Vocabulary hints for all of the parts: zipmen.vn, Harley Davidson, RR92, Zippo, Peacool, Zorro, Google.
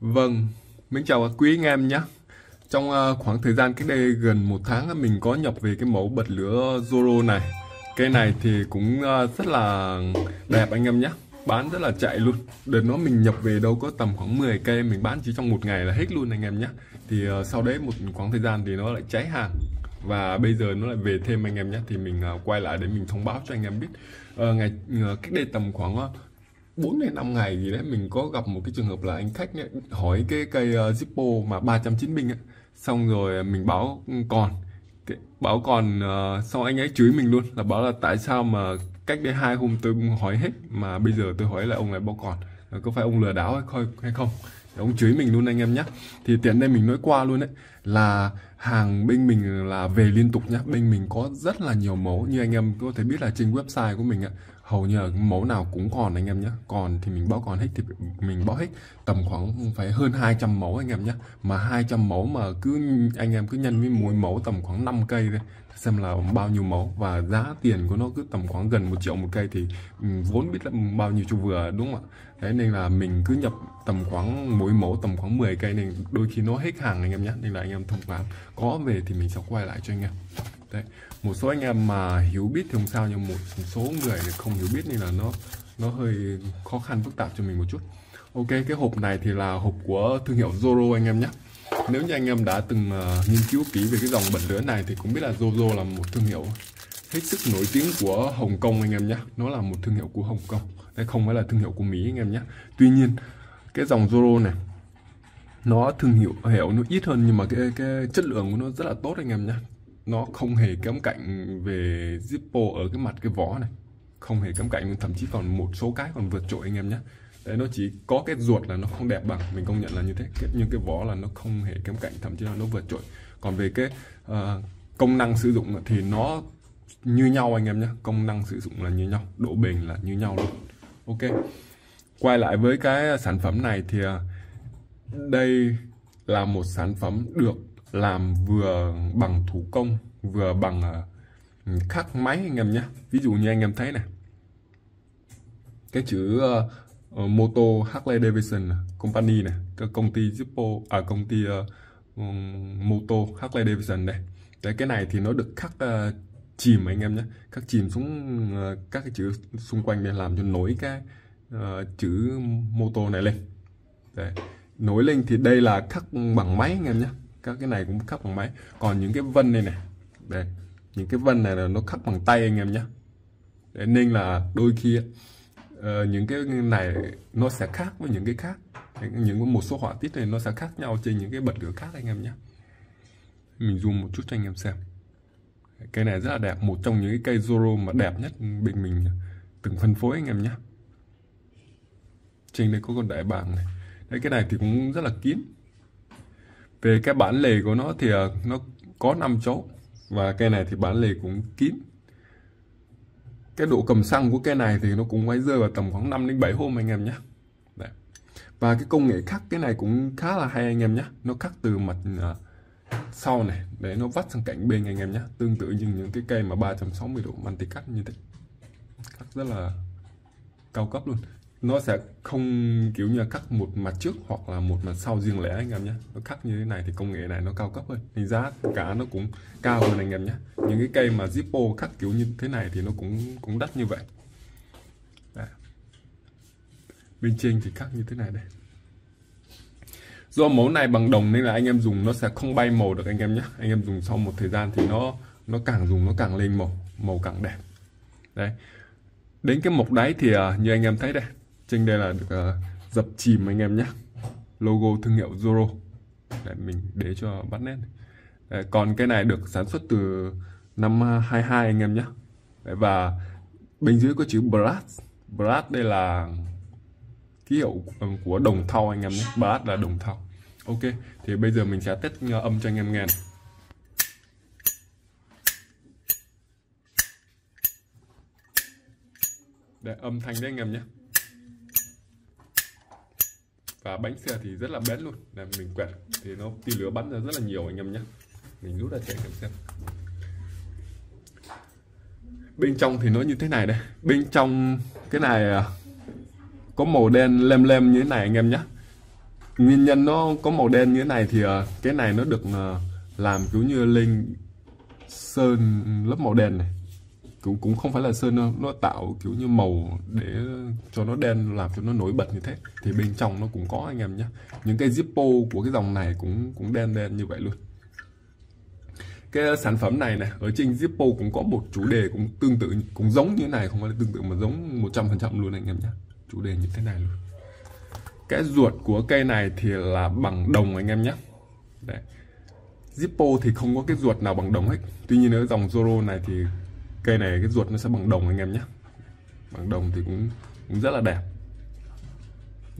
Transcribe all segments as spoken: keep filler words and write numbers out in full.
Vâng, mình chào các quý anh em nhé. Trong khoảng thời gian cách đây gần một tháng mình có nhập về cái mẫu bật lửa Zorro này. Cây này thì cũng rất là đẹp anh em nhé, bán rất là chạy luôn. Đợt nó mình nhập về đâu có tầm khoảng mười cây, mình bán chỉ trong một ngày là hết luôn anh em nhé. Thì sau đấy một khoảng thời gian thì nó lại cháy hàng và bây giờ nó lại về thêm anh em nhé. Thì mình quay lại để mình thông báo cho anh em biết. à, ngày cách đây tầm khoảng bốn đến năm ngày gì đấy, mình có gặp một cái trường hợp là anh khách ấy, hỏi cái cây uh, Zippo mà ba trăm chín mươi ấy. Xong rồi mình báo còn cái, báo còn uh, xong anh ấy chửi mình luôn, là báo là tại sao mà cách đây hai hôm tôi hỏi hết mà bây giờ tôi hỏi lại ông lại báo còn, có phải ông lừa đảo hay không? Ông chửi mình luôn anh em nhé. Thì tiện đây mình nói qua luôn đấy, là hàng bên mình là về liên tục nhé. Bên mình có rất là nhiều mẫu, như anh em có thể biết là trên website của mình ạ, hầu như là mẫu nào cũng còn anh em nhé. Còn thì mình báo còn hết, thì mình báo hết tầm khoảng phải hơn hai trăm mẫu anh em nhé. Mà hai trăm mẫu mà cứ anh em cứ nhân với mỗi mẫu tầm khoảng năm cây thôi, xem là bao nhiêu mẫu, và giá tiền của nó cứ tầm khoảng gần một triệu một cây thì vốn biết là bao nhiêu cho vừa, đúng không ạ? Thế nên là mình cứ nhập tầm khoảng mỗi mẫu tầm khoảng mười cây, nên đôi khi nó hết hàng anh em nhé. Nên là anh em thông báo có về thì mình sẽ quay lại cho anh em. Đấy, một số anh em mà hiểu biết thì không sao, nhưng một số người không hiểu biết nên là nó nó hơi khó khăn phức tạp cho mình một chút. Ok, cái hộp này thì là hộp của thương hiệu Zorro anh em nhé. Nếu như anh em đã từng uh, nghiên cứu kỹ về cái dòng bật lửa này thì cũng biết là Zorro là một thương hiệu hết sức nổi tiếng của Hồng Kông anh em nhé. Nó là một thương hiệu của Hồng Kông, đấy, không phải là thương hiệu của Mỹ anh em nhé. Tuy nhiên cái dòng Zorro này nó thương hiệu hiệu nó ít hơn, nhưng mà cái cái chất lượng của nó rất là tốt anh em nhé. Nó không hề kém cạnh về Zippo ở cái mặt cái vỏ này, không hề kém cạnh, thậm chí còn một số cái còn vượt trội anh em nhé. Đấy, nó chỉ có cái ruột là nó không đẹp bằng, mình công nhận là như thế, nhưng cái vỏ là nó không hề kém cạnh, thậm chí là nó vượt trội. Còn về cái uh, công năng sử dụng thì nó như nhau anh em nhé, công năng sử dụng là như nhau, độ bền là như nhau luôn. Ok, quay lại với cái sản phẩm này thì đây là một sản phẩm được làm vừa bằng thủ công vừa bằng khắc máy anh em nhé. Ví dụ như anh em thấy này, cái chữ uh, mô tô Harley Davidson Company này, công ty Zippo à công ty uh, mô tô Harley Davidson đây. Đấy, cái này thì nó được khắc uh, chìm anh em nhé, khắc chìm xuống uh, các cái chữ xung quanh để làm cho nối cái uh, chữ mô tô này lên. Đấy, nối lên thì đây là khắc bằng máy anh em nhé. Các cái này cũng khắc bằng máy. Còn những cái vân này này, đây, những cái vân này là nó khắc bằng tay anh em nhé. Đấy, nên là đôi khi uh, những cái này nó sẽ khác với những cái khác. Đấy, những một số họa tiết này nó sẽ khác nhau trên những cái bật lửa khác anh em nhé. Mình zoom một chút cho anh em xem. Cây này rất là đẹp, một trong những cái cây Zorro mà đẹp nhất bên mình từng phân phối anh em nhé. Trên đây có con đại bàng này. Đấy, cái này thì cũng rất là kín. Về cái bản lề của nó thì nó có năm chấu, và cây này thì bản lề cũng kín. Cái độ cầm xăng của cây này thì nó cũng phải rơi vào tầm khoảng năm đến bảy hôm anh em nhé. Đấy. Và cái công nghệ khắc cái này cũng khá là hay anh em nhé. Nó khắc từ mặt sau này để nó vắt sang cạnh bên anh em nhé. Tương tự như những cái cây mà ba trăm sáu mươi độ manticat như thế. Khắc rất là cao cấp luôn. Nó sẽ không kiểu như là cắt một mặt trước hoặc là một mặt sau riêng lẻ anh em nhé. Nó cắt như thế này thì công nghệ này nó cao cấp hơn, thì giá cả nó cũng cao hơn anh em nhé. Những cái cây mà Zippo cắt kiểu như thế này thì nó cũng cũng đắt như vậy. Đấy, bên trên thì cắt như thế này đây. Do mẫu này bằng đồng nên là anh em dùng nó sẽ không bay màu được anh em nhé. Anh em dùng sau một thời gian thì nó nó càng dùng nó càng lên màu, màu càng đẹp. Đấy, đến cái mộc đáy thì như anh em thấy đây, trên đây là được uh, dập chìm anh em nhé, logo thương hiệu Zorro. Đấy, mình để cho bắt nét. Đấy, còn cái này được sản xuất từ năm hai hai anh em nhé. Đấy, và bên dưới có chữ brass. Brass đây là ký hiệu của đồng thau anh em nhé, brass là đồng thau. Ok, thì bây giờ mình sẽ test âm cho anh em nghe này. Đấy, âm thanh đấy anh em nhé. Và bánh xe thì rất là bén luôn. Này, mình quẹt thì nó tia lửa bắn ra rất là nhiều anh em nhé. Mình rút ra cho anh em xem. Bên trong thì nó như thế này đây. Bên trong cái này có màu đen lem lem như thế này anh em nhé. Nguyên nhân nó có màu đen như thế này thì cái này nó được làm kiểu như lên sơn lớp màu đen này, cũng cũng không phải là sơn đâu, nó tạo kiểu như màu để cho nó đen, làm cho nó nổi bật như thế. Thì bên trong nó cũng có anh em nhé, những cái Zippo của cái dòng này cũng cũng đen đen như vậy luôn. Cái sản phẩm này này ở trên Zippo cũng có một chủ đề cũng tương tự, cũng giống như thế này, không phải là tương tự mà giống một trăm phần trăm luôn anh em nhé, chủ đề như thế này luôn. Cái ruột của cây này thì là bằng đồng anh em nhé. Đấy. Zippo thì không có cái ruột nào bằng đồng hết. Tuy nhiên ở dòng Zorro này thì cây này cái ruột nó sẽ bằng đồng anh em nhé. Bằng đồng thì cũng, cũng rất là đẹp.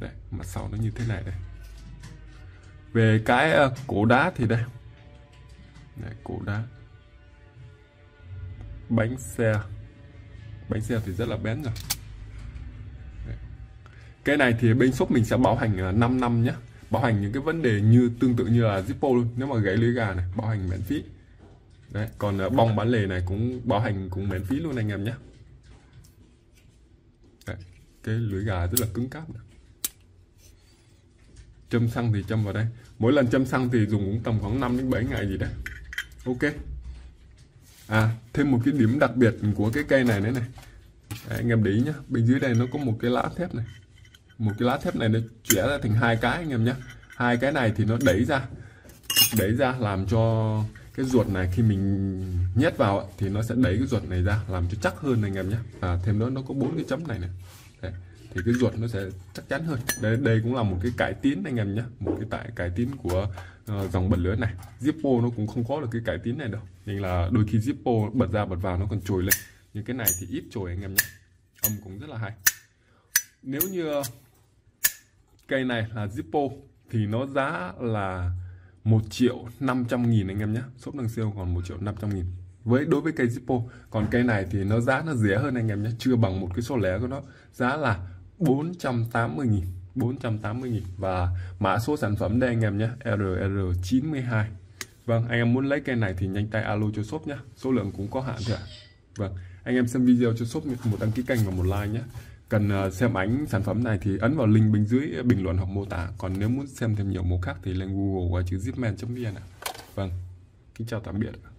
Đấy, mặt sau nó như thế này đây. Về cái uh, cổ đá thì đây. Đấy, cổ đá. Bánh xe. Bánh xe thì rất là bén rồi. Đấy. Cái này thì bên shop mình sẽ bảo hành năm năm nhé. Bảo hành những cái vấn đề như tương tự như là Zippo luôn. Nếu mà gãy lưỡi gà này, bảo hành miễn phí. Đấy, còn bong bán lề này cũng bảo hành cũng miễn phí luôn anh em nhé. Đấy, cái lưỡi gà rất là cứng cáp này. Châm xăng thì châm vào đây. Mỗi lần châm xăng thì dùng cũng tầm khoảng năm đến bảy ngày gì đấy. Ok. À, thêm một cái điểm đặc biệt của cái cây này nữa này. Đấy, anh em để ý nhá, bên dưới đây nó có một cái lá thép này. Một cái lá thép này nó chẻ ra thành hai cái anh em nhé. Hai cái này thì nó đẩy ra. Đẩy ra làm cho cái ruột này khi mình nhét vào thì nó sẽ đẩy cái ruột này ra, làm cho chắc hơn anh em nhé. À, thêm nữa nó có bốn cái chấm này này. Đấy, thì cái ruột nó sẽ chắc chắn hơn. Đây đây cũng là một cái cải tiến anh em nhé, một cái tại cải tiến của uh, dòng bật lửa này. Zippo nó cũng không có được cái cải tiến này đâu, nên là đôi khi Zippo bật ra bật vào nó còn trồi lên, nhưng cái này thì ít trồi anh em nhé. Âm cũng rất là hay. Nếu như cây này là Zippo thì nó giá là một triệu năm trăm nghìn anh em nhé. Shop đang sale còn một triệu năm trăm nghìn với đối với cây Zippo. Còn cây này thì nó giá nó rẻ hơn anh em nhé, chưa bằng một cái số lẻ của nó, giá là bốn trăm tám mươi nghìn, bốn trăm tám mươi nghìn. Và mã số sản phẩm đây anh em nhé, R R chín hai. Vâng, anh em muốn lấy cây này thì nhanh tay alo cho shop nhé, số lượng cũng có hạn thôi ạ. Vâng, anh em xem video cho shop một đăng ký kênh và một like nhé. Cần xem ảnh sản phẩm này thì ấn vào link bên dưới bình luận hoặc mô tả. Còn nếu muốn xem thêm nhiều mẫu khác thì lên Google và chữ zipmen chấm vn ạ. Vâng, kính chào tạm biệt.